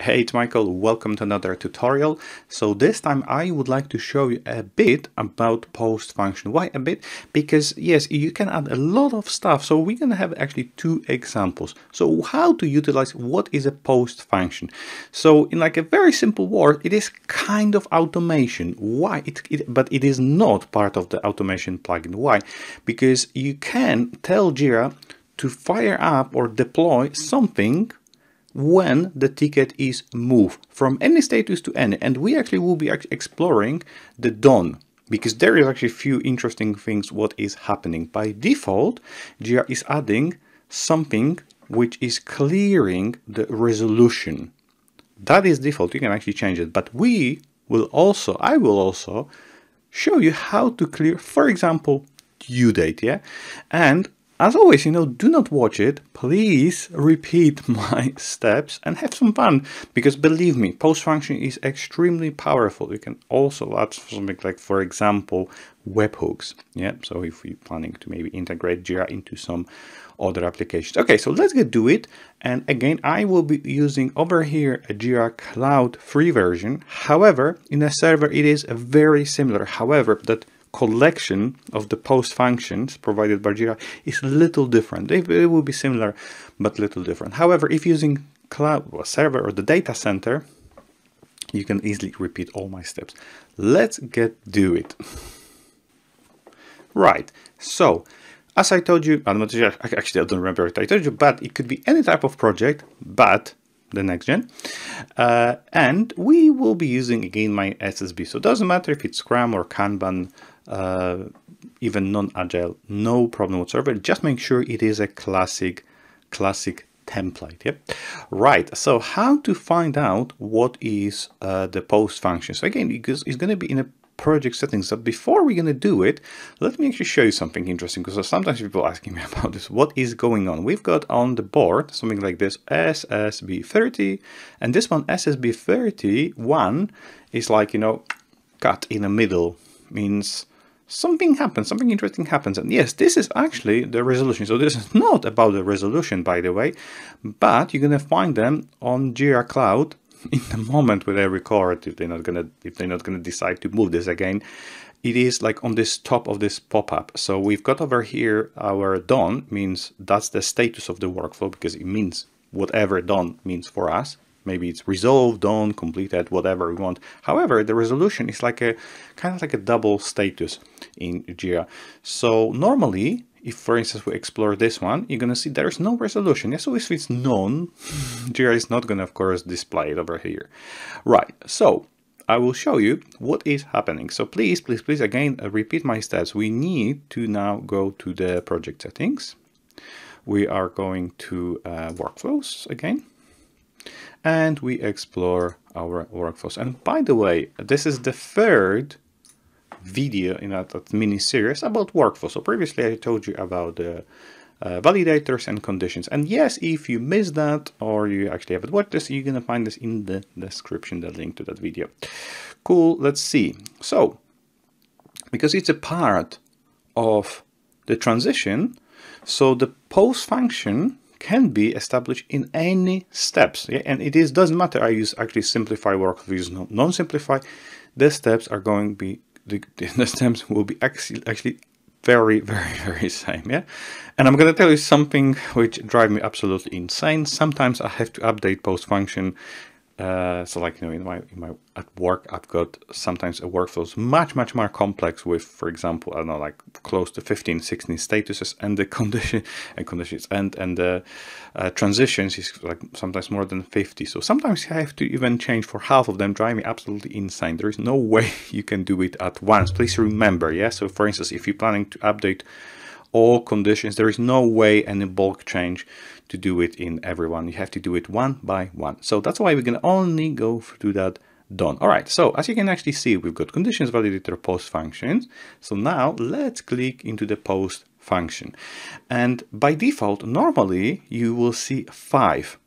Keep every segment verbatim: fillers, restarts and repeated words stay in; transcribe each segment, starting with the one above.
Hey, it's Michael, welcome to another tutorial. So this time I would like to show you a bit about post function. Why a bit? Because yes, you can add a lot of stuff. So we're going to have actually two examples. So how to utilize what is a post function. So in like a very simple word, it is kind of automation. Why? It, it, but it is not part of the automation plugin. Why? Because you can tell Jira to fire up or deploy something when the ticket is moved from any status to any. And we actually will be exploring the done, because there is actually a few interesting things what is happening. By default, Jira is adding something which is clearing the resolution. That is default, you can actually change it. But we will also, I will also show you how to clear, for example, due date, yeah? And as always, you know, do not watch it. Please repeat my steps and have some fun, because believe me, post function is extremely powerful. You can also add something like, for example, webhooks. Yeah, so if we're planning to maybe integrate Jira into some other applications. Okay, so let's get to it. And again, I will be using over here a Jira Cloud free version. However, in a server, it is very similar. However, that collection of the post functions provided by Jira is a little different. They will be similar, but little different. However, if using cloud or server or the data center, you can easily repeat all my steps. Let's get do it. Right. So as I told you, I'm not sure, actually I don't remember what I told you, but it could be any type of project, but the next gen. Uh, and we will be using again my S S B. So it doesn't matter if it's Scrum or Kanban, uh, even non-agile, no problem whatsoever. Just make sure it is a classic, classic template. Yep. Right. So how to find out what is uh, the post function? So again, because it's going to be in a project settings. So before we're going to do it, let me actually show you something interesting, because sometimes people are asking me about this. What is going on? We've got on the board something like this, S S B thirty, and this one, S S B thirty-one, is like, you know, cut in the middle, means something happens, something interesting happens. And yes, this is actually the resolution. So this is not about the resolution, by the way, but you're going to find them on Jira Cloud in the moment when I record, if they're not gonna if they're not gonna decide to move this again. It is like on this top of this pop-up. So we've got over here our done, means that's the status of the workflow, because it means whatever done means for us. Maybe it's resolved, done, completed, whatever we want. However, the resolution is like a kind of like a double status in Jira. So normally, if, for instance, we explore this one, you're going to see there is no resolution. Yeah, so if it's none, Jira is not going to, of course, display it over here. Right, so I will show you what is happening. So please, please, please, again, uh, repeat my steps. We need to now go to the project settings. We are going to uh, workflows again. And we explore our workflows. And by the way, this is the third video in that, that mini series about workflow. So previously I told you about the uh, validators and conditions. And yes, if you missed that or you actually haven't watched this, you're gonna find this in the description, the link to that video. Cool, let's see. So, because it's a part of the transition, so the post function can be established in any steps. Yeah? And it is, doesn't matter, I use actually simplify workflow, use non-simplify, the steps are going to be The, the steps will be actually, actually very, very, very same, yeah? And I'm going to tell you something which drives me absolutely insane. Sometimes I have to update post function. Uh, so like, you know, in my, in my, at work, I've got sometimes a workflows much, much more complex with, for example, I don't know, like close to fifteen, sixteen statuses, and the condition and conditions and, and the uh, transitions is like sometimes more than fifty. So sometimes I have to even change for half of them, drive me absolutely insane. There is no way you can do it at once. Please remember. Yeah. So for instance, if you're planning to update all conditions, there is no way any bulk change to do it in everyone. You have to do it one by one. So that's why we can only go through that done. All right. So as you can actually see, we've got conditions, validator, post functions. So now let's click into the post function. And by default, normally you will see five,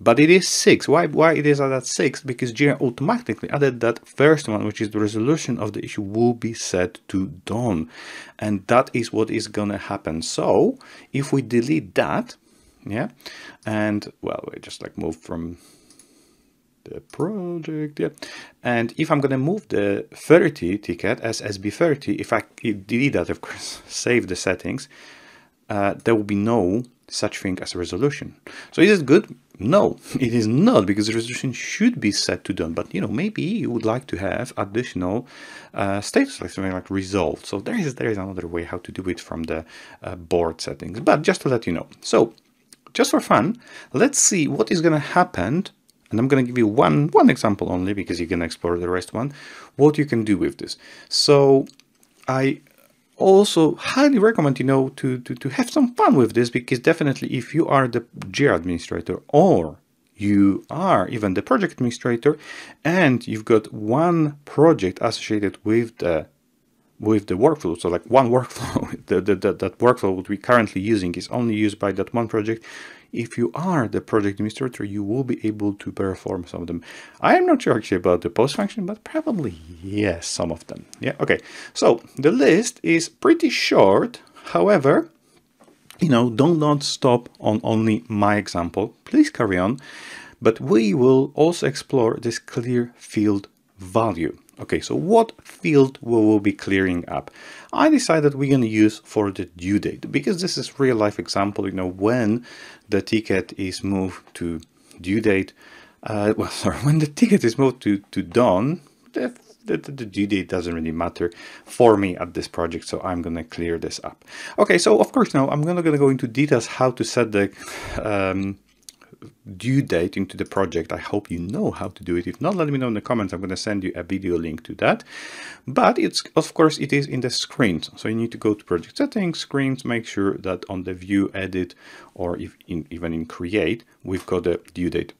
but it is six. Why, why it is at six? Because Jira automatically added that first one, which is the resolution of the issue will be set to done. And that is what is going to happen. So if we delete that, yeah, and well, we just like move from the project, yeah. And if I'm gonna move the thirty ticket as S S B thirty, if I delete that, of course, save the settings, uh, there will be no such thing as a resolution. So is it good? No, it is not, because the resolution should be set to done. But you know, maybe you would like to have additional uh, status, like something like resolved. So there is there is another way how to do it from the uh, board settings. But just to let you know, so just for fun, let's see what is going to happen. And I'm going to give you one one example only, because you can explore the rest one. What you can do with this. So I also highly recommend, you know, to, to, to have some fun with this, because definitely if you are the Jira administrator, or you are even the project administrator, and you've got one project associated with the with the workflow, so like one workflow, the, the, the, that workflow what we're currently using is only used by that one project. If you are the project administrator, you will be able to perform some of them. I am not sure actually about the post function, but probably yes, some of them. Yeah, okay. So the list is pretty short. However, you know, don't not stop on only my example. Please carry on. But we will also explore this clear field value. Okay, so what field we will be clearing up? I decided we're going to use for the due date, because this is real life example, you know, when the ticket is moved to due date, uh, well, sorry, when the ticket is moved to, to done, the, the, the due date doesn't really matter for me at this project, so I'm going to clear this up. Okay, so of course now I'm not going to go into details how to set the um, due date into the project. I hope you know how to do it. If not, let me know in the comments. I'm going to send you a video link to that. But it's, of course, it is in the screens. So you need to go to project settings, screens, make sure that on the view, edit, or if in, even in create, we've got the due date.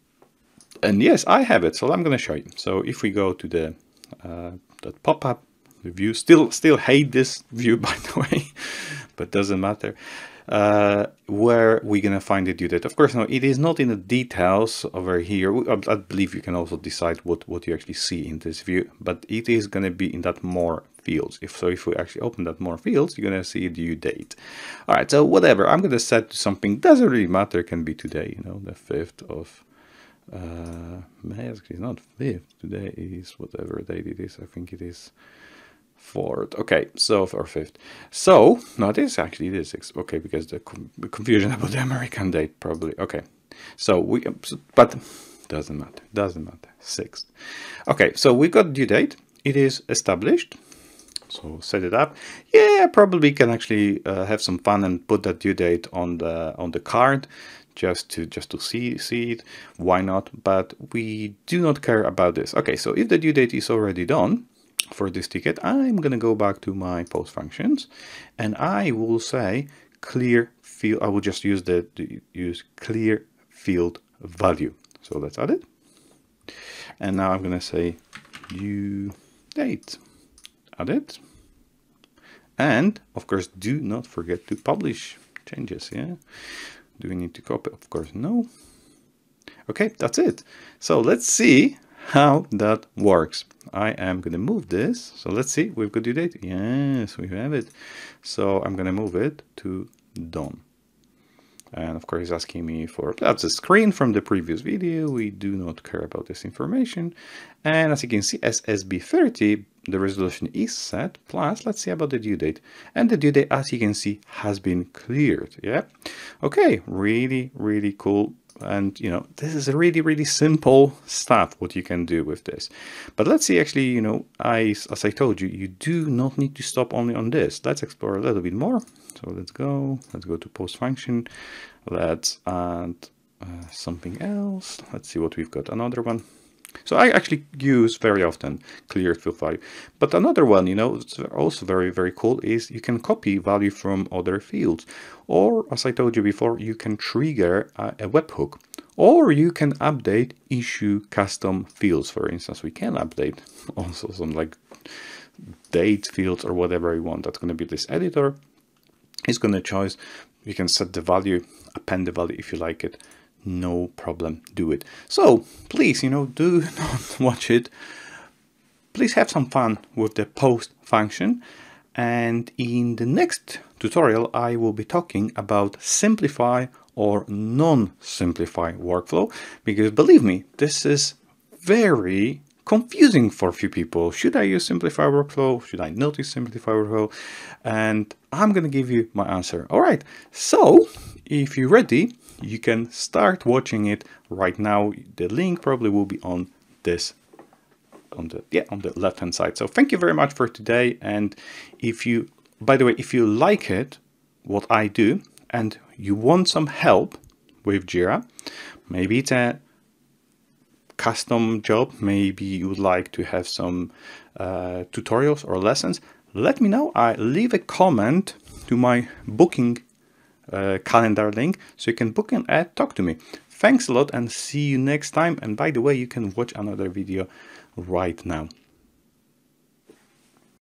And yes, I have it. So I'm going to show you. So if we go to the uh, that pop-up view, still, still hate this view, by the way, but doesn't matter. Uh, where we're going to find the due date. Of course, no, it is not in the details over here. I believe you can also decide what, what you actually see in this view, but it is going to be in that more fields. If so, if we actually open that more fields, you're going to see due date. All right. So whatever, I'm going to set to something. Doesn't really matter. It can be today, you know, the fifth of uh, May. It's not fifth. Today is whatever date it is. I think it is fourth. Okay, so or fifth. So no, it is actually it is sixth. Okay, because the com confusion about the American date probably. Okay, so we but doesn't matter. Doesn't matter. Sixth. Okay, so we got due date. It is established. So set it up. Yeah, probably can actually uh, have some fun and put that due date on the on the card, just to just to see see it. Why not? But we do not care about this. Okay, so if the due date is already done for this ticket, I'm going to go back to my post functions, and I will say clear field. I will just use the use clear field value. So let's add it. And now I'm going to say due date, add it. And of course, do not forget to publish changes. Yeah. Do we need to copy? Of course, no. Okay, that's it. So let's see how that works. I am going to move this. So let's see, we've got due date. Yes, we have it. So I'm going to move it to done. And of course, he's asking me for, that's a screen from the previous video. We do not care about this information. And as you can see, S S B thirty, the resolution is set. Plus, let's see about the due date. And the due date, as you can see, has been cleared. Yeah. Okay. Really, really cool. And, you know, this is a really, really simple stuff what you can do with this. But let's see, actually, you know, I, as I told you, you do not need to stop only on this. Let's explore a little bit more. So let's go, let's go to post function. Let's add uh, something else. Let's see what we've got. Another one. So I actually use very often clear field value. But another one, you know, it's also very, very cool is you can copy value from other fields. Or as I told you before, you can trigger a, a webhook, or you can update issue custom fields. For instance, we can update also some like date fields or whatever you want. That's going to be this editor. It's going to choose. You can set the value, append the value if you like it. No problem, do it. So please, you know, do not watch it. Please have some fun with the post function. And in the next tutorial, I will be talking about simplify or non-simplify workflow, because believe me, this is very confusing for a few people. Should I use Simplify Workflow? Should I not use Simplify Workflow? And I'm going to give you my answer. All right. So if you're ready, you can start watching it right now. The link probably will be on this on the, yeah, on the left hand side. So thank you very much for today. And if you, by the way, if you like it, what I do, and you want some help with Jira, maybe it's a custom job, maybe you would like to have some uh, tutorials or lessons, let me know. I leave a comment to my booking uh, calendar link, so you can book and add, talk to me. Thanks a lot and see you next time. And by the way, you can watch another video right now.